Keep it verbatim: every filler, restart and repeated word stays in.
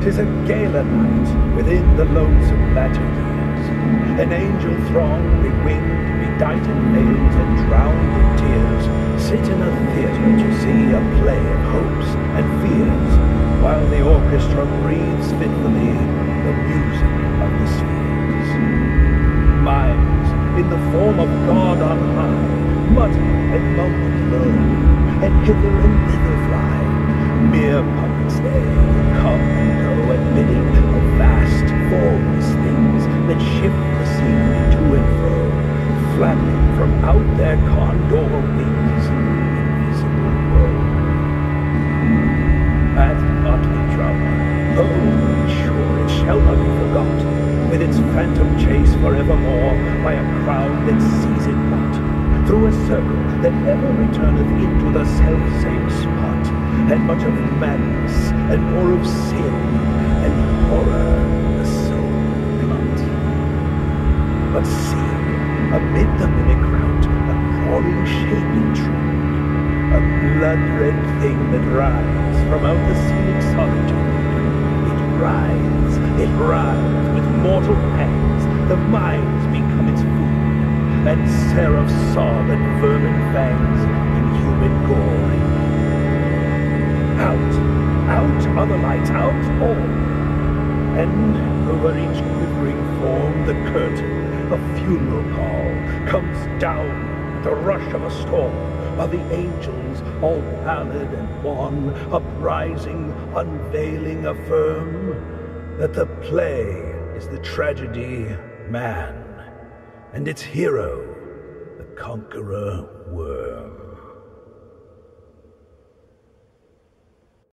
'Tis a gala night within the lonesome latter years. An angel throng, bewinged, bedight in veils and drowned in tears, sit in a theatre to see a play of hopes and fears, while the orchestra breathes fitfully the music of the spheres. Mimes, in the form of God on high, mutter and mumble low, and hither and thither fly, mere puppets they. Admitting the vast, formless things that shift the scenery to and fro, flapping from out their condor wings in invisible woe. At Otley drama, oh, be sure it shall not be forgot, with its phantom chase forevermore by a crowd that sees it not, through a circle that ever returneth into the self-same spot, and much of madness, and more of sin, and horror the soul plot. But see, amid the mimic crowd, a crawling shape intrude, a blood-red thing that rides from out the scenic solitude. It rides, it rides with mortal pangs, the minds become its food, and seraph saw that vermin fangs in human gore. Out, out are the lights, out all. And over each quivering form the curtain, a funeral pall, comes down with the rush of a storm, while the angels, all pallid and wan, uprising, unveiling, affirm that the play is the tragedy man, and its hero, the conqueror worm.